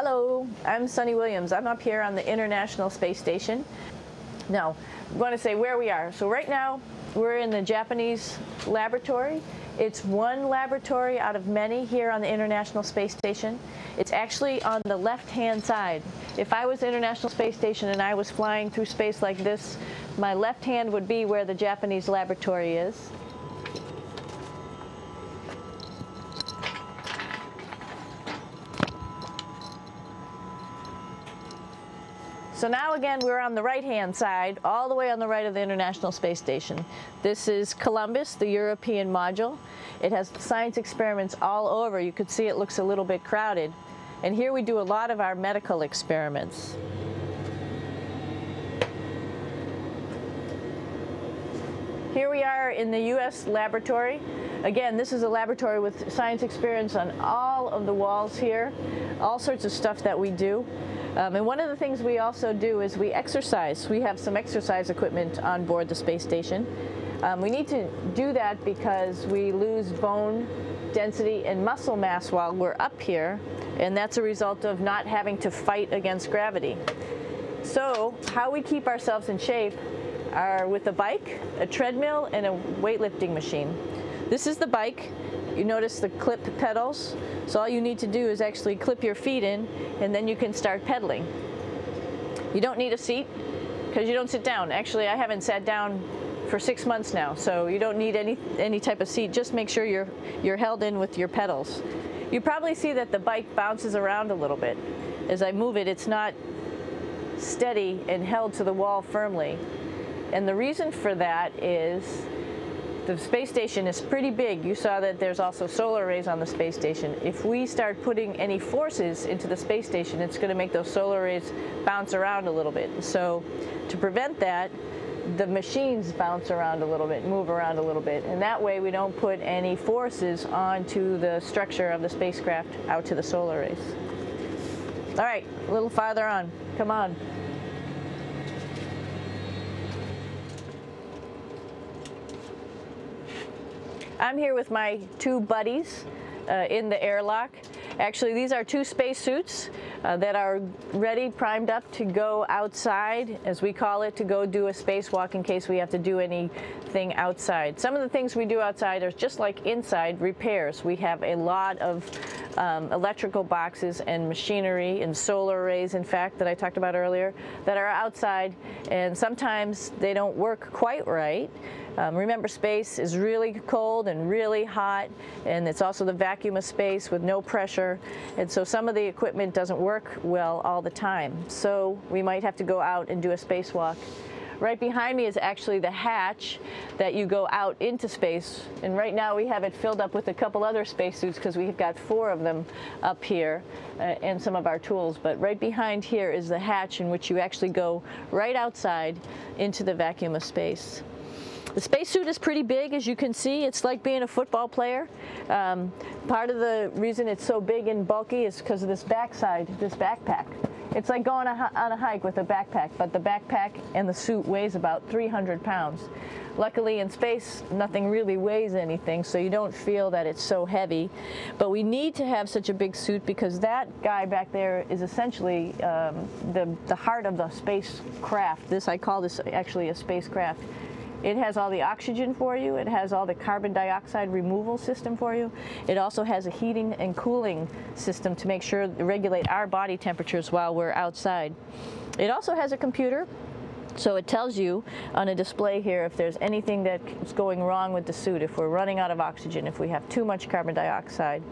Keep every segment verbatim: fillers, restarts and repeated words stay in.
Hello, I'm Suni Williams. I'm up here on the International Space Station. Now, I want to say where we are. So right now, we're in the Japanese laboratory. It's one laboratory out of many here on the International Space Station. It's actually on the left-hand side. If I was the International Space Station and I was flying through space like this, my left hand would be where the Japanese laboratory is. So now again, we're on the right-hand side, all the way on the right of the International Space Station. This is Columbus, the European module. It has science experiments all over. You could see it looks a little bit crowded. And here we do a lot of our medical experiments. Here we are in the U S laboratory. Again, this is a laboratory with science experience on all of the walls here, all sorts of stuff that we do. Um, and one of the things we also do is we exercise. We have some exercise equipment on board the space station. Um, we need to do that because we lose bone density and muscle mass while we're up here, and that's a result of not having to fight against gravity. So how we keep ourselves in shape are with a bike, a treadmill, and a weightlifting machine. This is the bike. You notice the clip pedals, so all you need to do is actually clip your feet in, and then you can start pedaling. You don't need a seat because you don't sit down. Actually, I haven't sat down for six months now, so you don't need any any type of seat. Just make sure you're you're held in with your pedals. You probably see that the bike bounces around a little bit. As I move it, it's not steady and held to the wall firmly. And the reason for that is the space station is pretty big. You saw that there's also solar arrays on the space station. If we start putting any forces into the space station, it's going to make those solar arrays bounce around a little bit. So to prevent that, the machines bounce around a little bit, move around a little bit. And that way we don't put any forces onto the structure of the spacecraft out to the solar arrays. All right, a little farther on. Come on. I'm here with my two buddies uh, in the airlock. Actually, these are two spacesuits uh, that are ready, primed up to go outside, as we call it, to go do a spacewalk in case we have to do anything outside. Some of the things we do outside are just like inside repairs. We have a lot of um, electrical boxes and machinery and solar arrays, in fact, that I talked about earlier, that are outside, and sometimes they don't work quite right. Um, remember, space is really cold and really hot, and it's also the vacuum of space with no pressure, and so some of the equipment doesn't work well all the time. So we might have to go out and do a spacewalk. Right behind me is actually the hatch that you go out into space, and right now we have it filled up with a couple other spacesuits because we've got four of them up here uh, and some of our tools. But right behind here is the hatch in which you actually go right outside into the vacuum of space. The spacesuit is pretty big, as you can see. It's like being a football player. Um, part of the reason it's so big and bulky is because of this backside, this backpack. It's like going on a hike with a backpack, but the backpack and the suit weighs about three hundred pounds. Luckily, in space, nothing really weighs anything, so you don't feel that it's so heavy. But we need to have such a big suit because that guy back there is essentially um, the, the heart of the spacecraft. This, I call this actually a spacecraft. It has all the oxygen for you. It has all the carbon dioxide removal system for you. It also has a heating and cooling system to make sure to regulate our body temperatures while we're outside. It also has a computer, so it tells you on a display here if there's anything that's going wrong with the suit, if we're running out of oxygen, if we have too much carbon dioxide,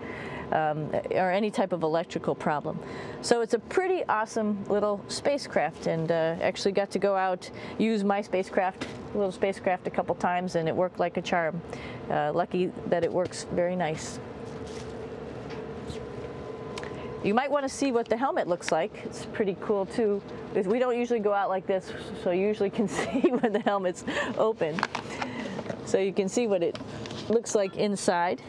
um, or any type of electrical problem. So it's a pretty awesome little spacecraft, and uh, actually got to go out, use my spacecraft, little spacecraft, a couple times, and it worked like a charm. Uh, lucky that it works very nice. You might want to see what the helmet looks like. It's pretty cool too. We don't usually go out like this, so you usually can see when the helmet's open. So you can see what it looks like inside.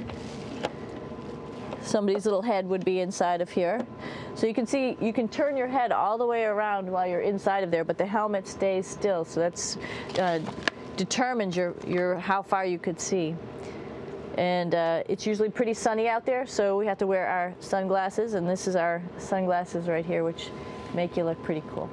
Somebody's little head would be inside of here. So you can see, you can turn your head all the way around while you're inside of there, but the helmet stays still, so that's uh, determines your, your, how far you could see. and uh, it's usually pretty sunny out there, so we have to wear our sunglasses, and this is our sunglasses right here, which make you look pretty cool.